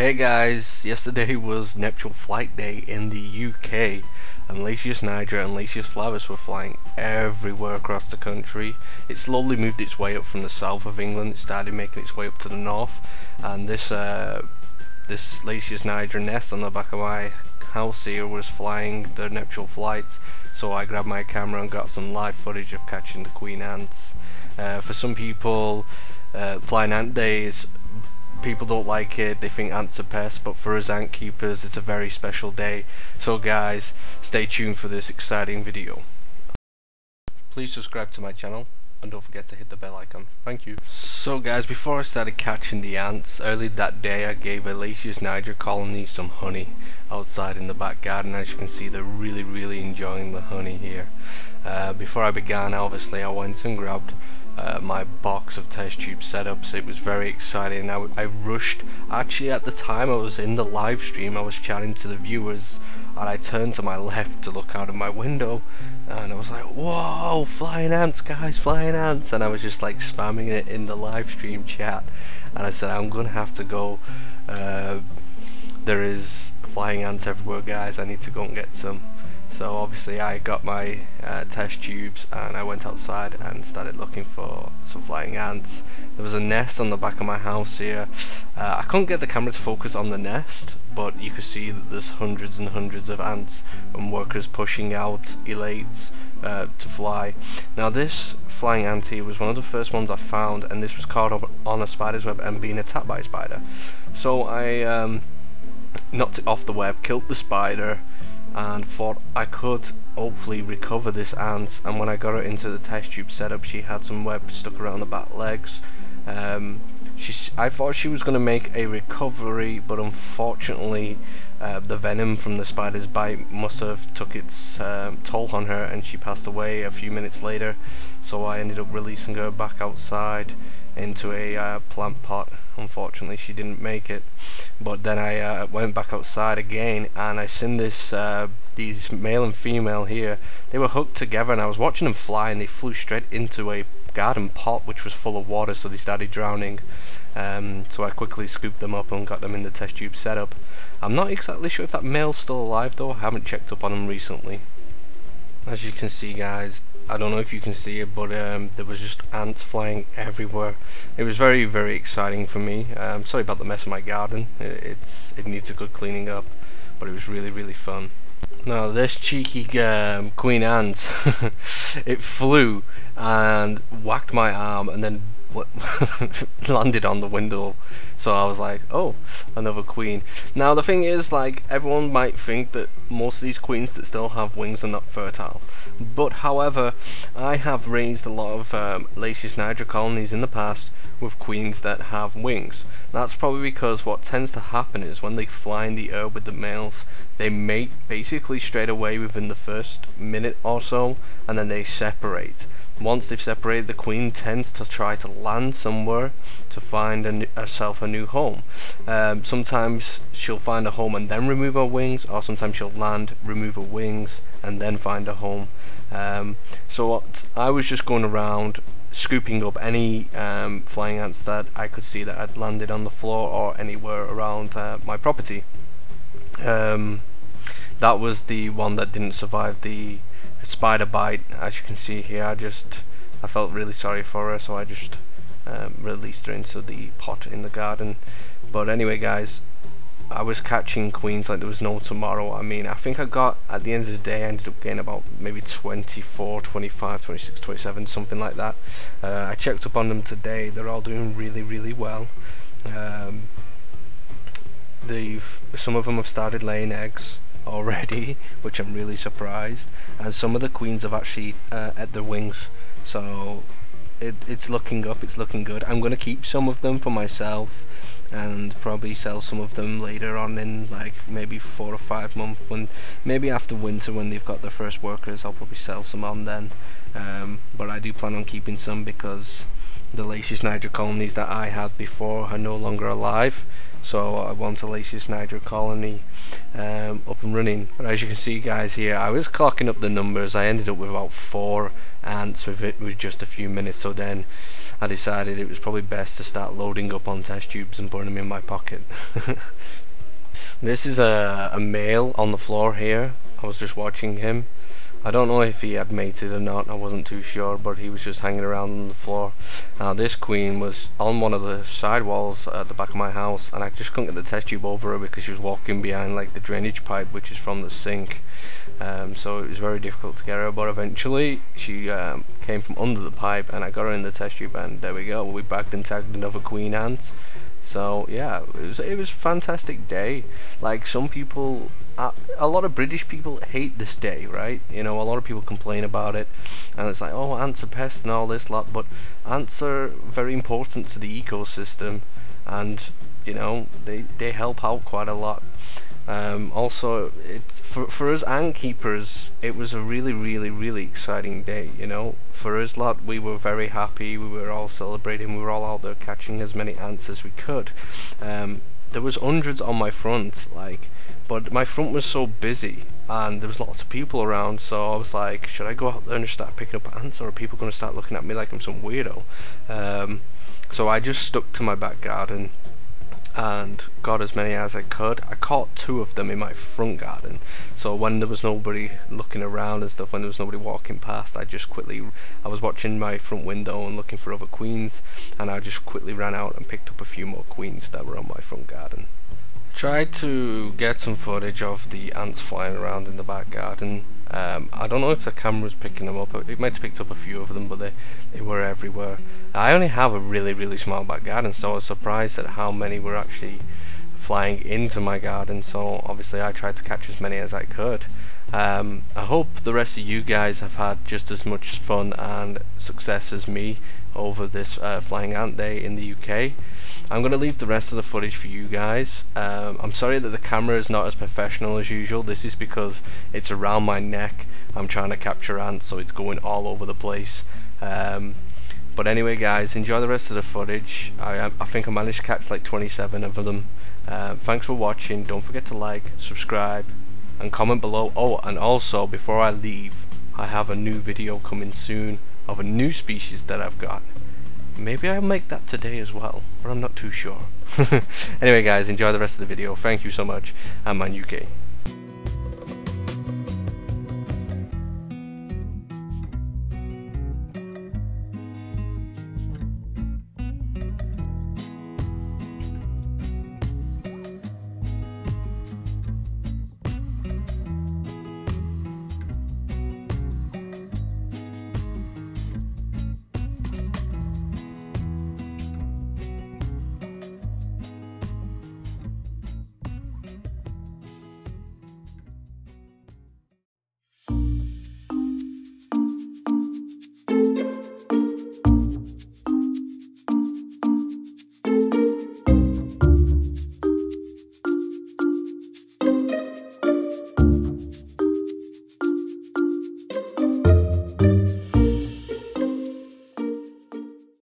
Hey guys, yesterday was nuptial flight day in the UK, and Lasius niger and Lasius flavus were flying everywhere across the country. It slowly moved its way up from the south of England. It started making its way up to the north, and this Lasius niger nest on the back of my house here was flying their nuptial flights, so I grabbed my camera and got some live footage of catching the queen ants. For some people, flying ant days, people don't like it, they think ants are pests, but for us ant keepers it's a very special day. So guys, stay tuned for this exciting video. Please subscribe to my channel and don't forget to hit the bell icon. Thank you. So guys, before I started catching the ants, early that day I gave a Lasius niger colony some honey outside in the back garden. As you can see, they're really enjoying the honey here. Before I began, obviously I went and grabbed my box of test tube setups. It was very exciting. I rushed. Actually, at the time I was in the live stream, I was chatting to the viewers, and I turned to my left to look out of my window, and I was like, whoa, flying ants guys, flying ants. And I was just like spamming it in the live stream chat, and I said, I'm gonna have to go, there is flying ants everywhere guys, I need to go and get some. So obviously I got my test tubes and I went outside and started looking for some flying ants. There was a nest on the back of my house here. I couldn't get the camera to focus on the nest, but you could see that there's hundreds and hundreds of ants and workers pushing out elates to fly. Now this flying ant here was one of the first ones I found, and this was caught up on a spider's web and being attacked by a spider. So I knocked it off the web, killed the spider, and thought I could hopefully recover this ant. And when I got her into the test tube setup, she had some web stuck around the back legs. I thought she was going to make a recovery, but unfortunately the venom from the spider's bite must have took its toll on her, and she passed away a few minutes later. So I ended up releasing her back outside into a plant pot. Unfortunately she didn't make it, but then I went back outside again, and I seen this these male and female here, they were hooked together, and I was watching them fly, and they flew straight into a garden pot which was full of water, so they started drowning. So I quickly scooped them up and got them in the test tube setup. I'm not exactly sure if that male's still alive though, I haven't checked up on him recently. As you can see guys, I don't know if you can see it, but there was just ants flying everywhere. It was very exciting for me. Sorry about the mess in my garden, it needs a good cleaning up, but it was really fun. Now this cheeky queen ant, it flew and whacked my arm and then landed on the window. So I was like, oh, another queen. Now the thing is, like, everyone might think that most of these queens that still have wings are not fertile, but however, I have raised a lot of Lasius niger colonies in the past with queens that have wings. That's probably because what tends to happen is when they fly in the air with the males, they mate basically straight away within the first minute or so, and then they separate. Once they've separated, the queen tends to try to land somewhere to find herself a new home. Sometimes she'll find a home and then remove her wings, or sometimes she'll land, remove her wings, and then find a home. So I was just going around scooping up any flying ants that I could see that had landed on the floor or anywhere around my property. That was the one that didn't survive the spider bite. As you can see here, I felt really sorry for her, so I just released her into the pot in the garden. But anyway guys, I was catching queens like there was no tomorrow. I mean, I think I got, at the end of the day, I ended up getting about maybe 24, 25, 26, 27, something like that. I checked up on them today, they're all doing really well. Some of them have started laying eggs already, which I'm really surprised, and some of the queens have actually ate their wings, so it's looking up, it's looking good. I'm gonna keep some of them for myself and probably sell some of them later on in, like, maybe 4 or 5 months, when maybe after winter when they've got their first workers. I'll probably sell some on then, but I do plan on keeping some because the Lasius niger colonies that I had before are no longer alive, so I want a Lasius niger colony up and running. But as you can see, guys, here I was clocking up the numbers. I ended up with about 4 ants with just a few minutes, so then I decided it was probably best to start loading up on test tubes and putting them in my pocket. This is a male on the floor here. I was just watching him. I don't know if he had mated or not, I wasn't too sure, but he was just hanging around on the floor. Now this queen was on one of the side walls at the back of my house, and I just couldn't get the test tube over her because she was walking behind like the drainage pipe, which is from the sink, so it was very difficult to get her. But eventually she came from under the pipe and I got her in the test tube, and there we go, we bagged and tagged another queen ant. So yeah, it was a fantastic day. Like, some people, a lot of British people hate this day, right? You know, a lot of people complain about it, and it's like, oh, ants are pests and all this lot, but ants are very important to the ecosystem, and you know, they help out quite a lot. Also, it's for us ant keepers, it was a really exciting day. You know, for us lot, we were very happy, we were all celebrating, we were all out there catching as many ants as we could. There was hundreds on my front, like, but my front was so busy and there was lots of people around, so I was like, should I go out there and start picking up ants, or are people going to start looking at me like I'm some weirdo? So I just stuck to my back garden and got as many as I could. I caught 2 of them in my front garden, so when there was nobody looking around and stuff, when there was nobody walking past, I was watching my front window and looking for other queens, and I just quickly ran out and picked up a few more queens that were on my front garden. I tried to get some footage of the ants flying around in the back garden. I don't know if the camera's picking them up. It might have picked up a few of them, but they were everywhere. I only have a really small back garden, so I was surprised at how many were actually flying into my garden, so obviously I tried to catch as many as I could. I hope the rest of you guys have had just as much fun and success as me over this flying ant day in the UK. I'm going to leave the rest of the footage for you guys. I'm sorry that the camera is not as professional as usual. This is because it's around my neck. I'm trying to capture ants, so it's going all over the place. But anyway, guys, enjoy the rest of the footage. I think I managed to catch like 27 of them. Thanks for watching. Don't forget to like, subscribe and comment below. Oh, and also, before I leave, I have a new video coming soon of a new species that I've got. Maybe I'll make that today as well, but I'm not too sure. Anyway, guys, enjoy the rest of the video. Thank you so much. AntManUK.